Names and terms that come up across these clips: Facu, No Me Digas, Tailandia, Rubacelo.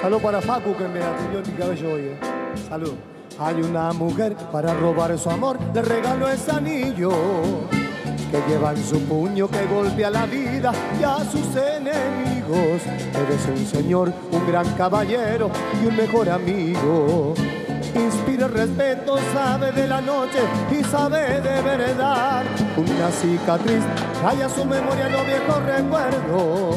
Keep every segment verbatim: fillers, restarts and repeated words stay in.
Salud para Facu, que me atendió mi cabello hoy. Eh. Salud. Hay una mujer, para robar su amor, le regaló ese anillo que lleva en su puño, que golpea la vida y a sus enemigos. Eres un señor, un gran caballero y un mejor amigo. Inspira respeto, sabe de la noche y sabe de verdad. Una cicatriz trae a su memoria los viejos recuerdos.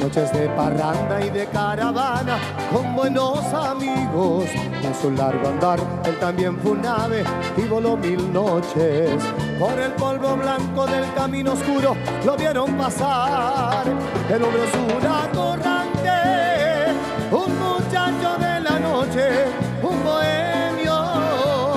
Noches de parranda y de caravana con buenos amigos. En su largo andar, él también fue un ave y voló mil noches. Por el polvo blanco del camino oscuro lo vieron pasar. El hombre es una corriente, un muchacho de la noche, un bohemio,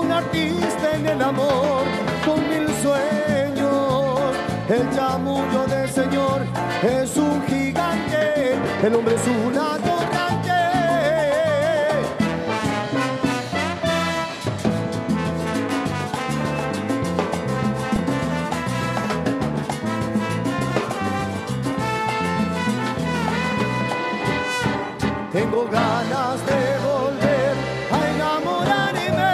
un artista en el amor, con mil sueños. El chamullo del señor es un gigante, el hombre es una torrante. Tengo ganas de volver a enamorarme,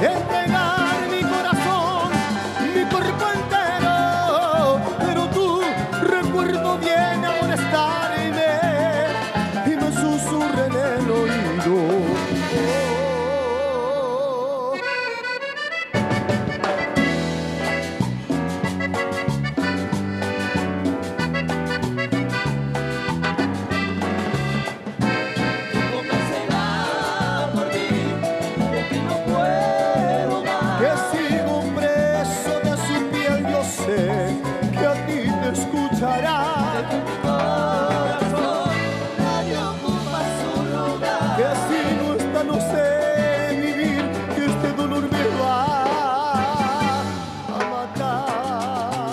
de entregar mi corazón, mi cuerpo entero, pero tú recuerdo bien a molestarme y me susurra en el oído. Oh, oh, oh, oh. ¿Cómo será por mí? Porque no puedo más. Que sigo preso de su piel, yo sé. Escuchará de que mi corazón nadie ocupa su lugar, que así no está, no sé vivir, que este dolor me va a matar.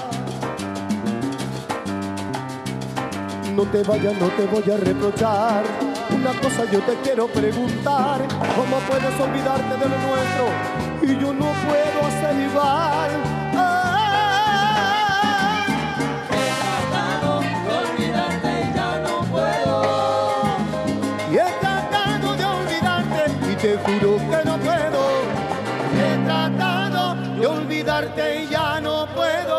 No te vayas, no te voy a reprochar. Una cosa yo te quiero preguntar: ¿cómo puedes olvidarte de lo nuestro? Y yo no puedo hacer igual. Te juro que no puedo, he tratado de olvidarte y ya no puedo.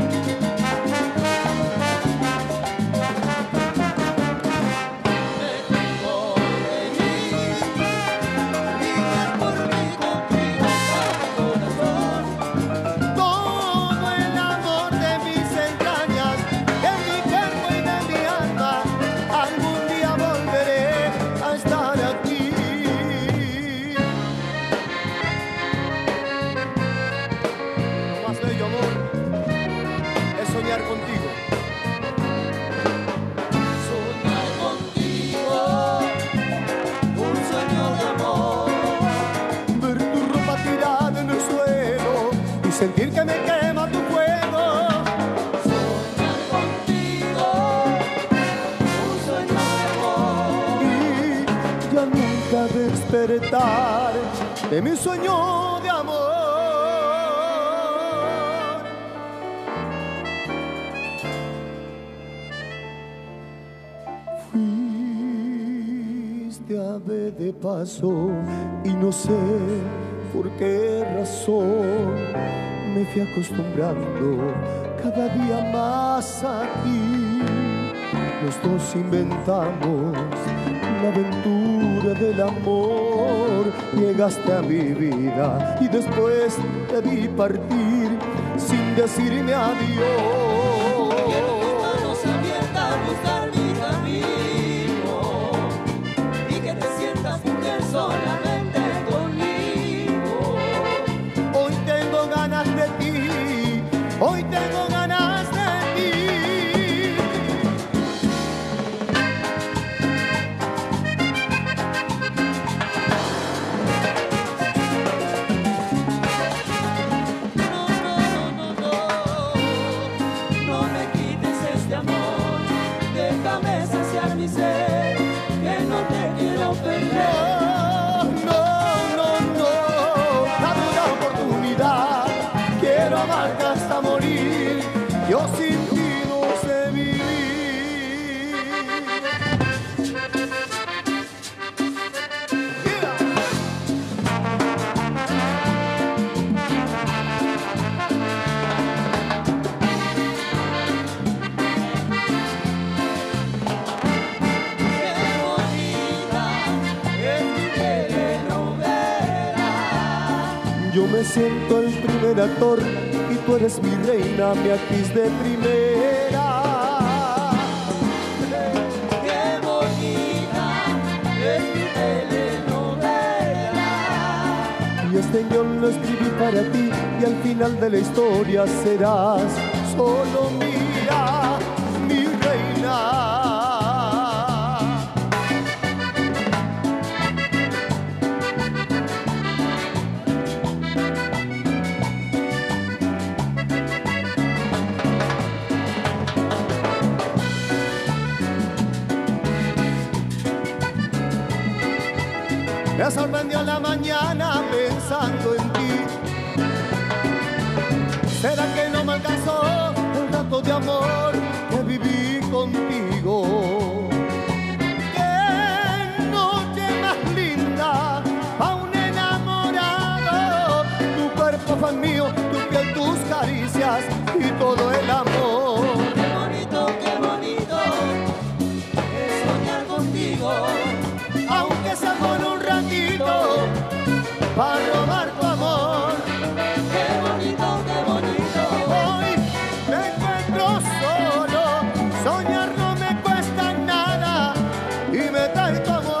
Me tengo de mí, vives por mí, contigo para mi corazón. Todo el amor de mis entrañas, de mi cuerpo y de mi alma. Soñar contigo, soñar contigo, un sueño de amor. Ver tu ropa tirada en el suelo y sentir que me quema tu fuego. Soñar contigo, un sueño de amor. Y ya nunca despertar de mi sueño de amor. Ave de paso y no sé por qué razón me fui acostumbrando cada día más a ti. Los dos inventamos la aventura del amor. Llegaste a mi vida y después te vi partir sin decirme adiós. Quiero mis manos abiertas a buscar mi camino. Solamente conmigo. Hoy tengo ganas de ti, hoy tengo ganas de ti. No, no, no, no, no, no me quites este amor, déjame saciar mi sed, que no te quiero perder. Hasta morir. yo sin ti no sé vivir. Yeah. Qué bonita es mi telenovela. Yo me siento el primer actor y tú eres mi reina, mi actriz de primera. Qué bonita es mi telenovela. Y este guión lo escribí para ti, y al final de la historia serás solo mía, mi reina. Me sorprendió la mañana pensando en ti. ¿Será que no me alcanzó el rato de amor que viví contigo? ¡Qué noche más linda a un enamorado! Tu cuerpo fue mío, tu piel, tus caricias y todo el amor. ¡Qué bonito, qué bonito es soñar contigo! Aunque sea por un ratito, para robar tu amor. Qué bonito, qué bonito. Hoy me encuentro solo, soñar no me cuesta nada y me trae tu amor.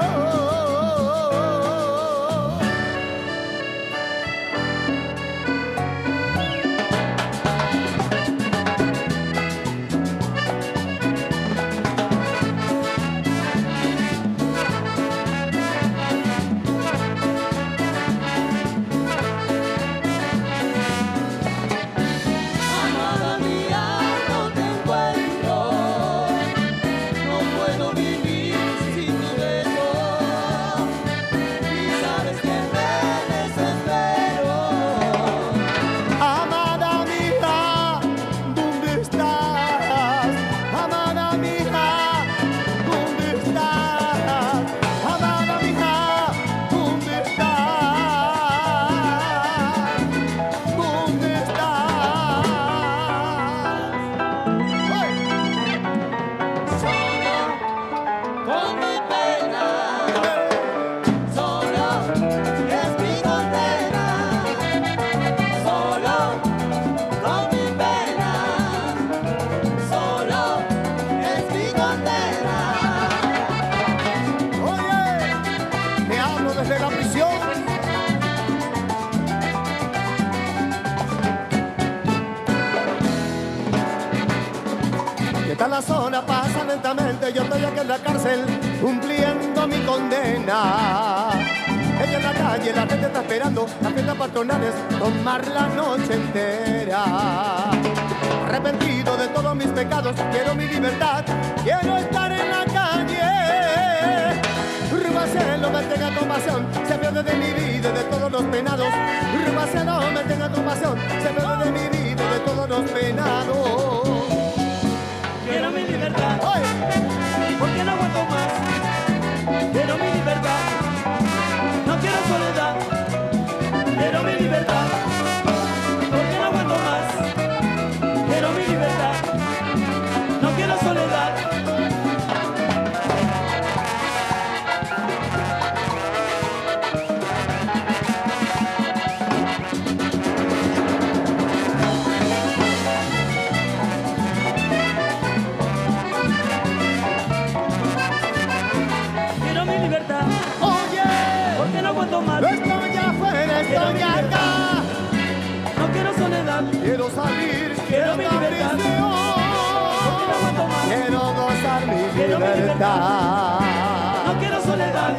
La zona pasa lentamente, yo estoy aquí en la cárcel cumpliendo mi condena. Ella en la calle, la gente está esperando, las fiestas patronales tomar la noche entera. Arrepentido de todos mis pecados, quiero mi libertad, quiero estar en la calle. Rubacelo, me tenga compasión, se pierde de mi vida y de todos los penados. Rubacelo, me tenga compasión, se pierde de mi vida y de todos los penados. Quiero mi libertad, porque no aguanto más. Quiero mi libertad, no quiero soledad. Quiero mi libertad, porque no aguanto más. Quiero mi libertad, no quiero soledad. Estoy acá, no quiero soledad, quiero salir, quiero, quiero mi libertad, no quiero gozar mi quiero libertad. Mi libertad, no quiero soledad.